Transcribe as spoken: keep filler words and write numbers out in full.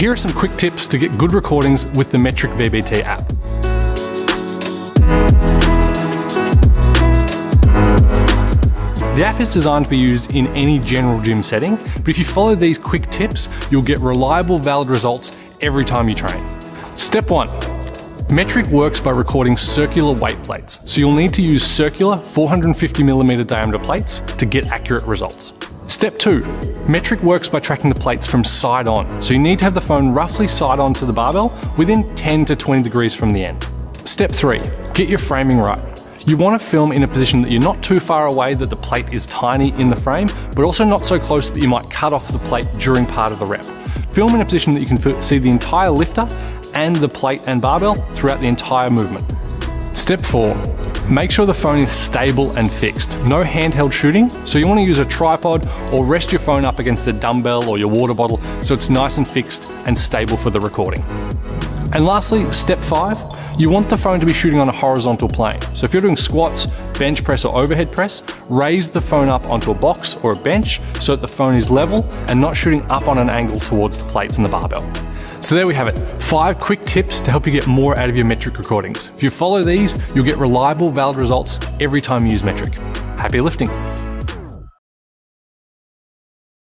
Here are some quick tips to get good recordings with the Metric V B T app. The app is designed to be used in any general gym setting, but if you follow these quick tips, you'll get reliable, valid results every time you train. Step one, Metric works by recording circular weight plates, so you'll need to use circular four hundred fifty millimeter diameter plates to get accurate results. Step two, Metric works by tracking the plates from side on, so you need to have the phone roughly side on to the barbell within ten to twenty degrees from the end. Step three, get your framing right. You want to film in a position that you're not too far away that the plate is tiny in the frame, but also not so close that you might cut off the plate during part of the rep. Film in a position that you can see the entire lifter and the plate and barbell throughout the entire movement. Step four, make sure the phone is stable and fixed. No handheld shooting, so you want to use a tripod or rest your phone up against a dumbbell or your water bottle so it's nice and fixed and stable for the recording. And lastly, step five, you want the phone to be shooting on a horizontal plane. So if you're doing squats, bench press or overhead press, raise the phone up onto a box or a bench so that the phone is level and not shooting up on an angle towards the plates and the barbell. So there we have it, five quick tips to help you get more out of your Metric recordings. If you follow these, you'll get reliable, valid results every time you use Metric. Happy lifting.